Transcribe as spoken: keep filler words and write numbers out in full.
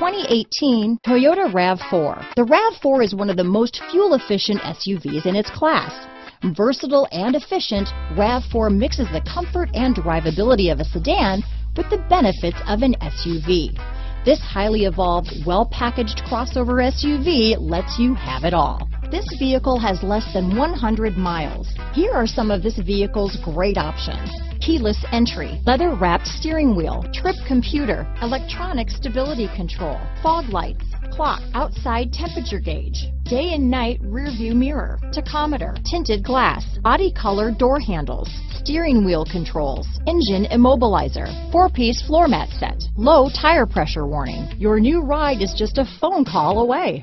twenty eighteen Toyota RAV four. The RAV four is one of the most fuel-efficient S U Vs in its class. Versatile and efficient, RAV four mixes the comfort and drivability of a sedan with the benefits of an S U V. This highly evolved, well-packaged crossover S U V lets you have it all. This vehicle has less than one hundred miles. Here are some of this vehicle's great options: keyless entry, leather-wrapped steering wheel, trip computer, electronic stability control, fog lights, clock, outside temperature gauge, day and night rear view mirror, tachometer, tinted glass, body color door handles, steering wheel controls, engine immobilizer, four-piece floor mat set, low tire pressure warning. Your new ride is just a phone call away.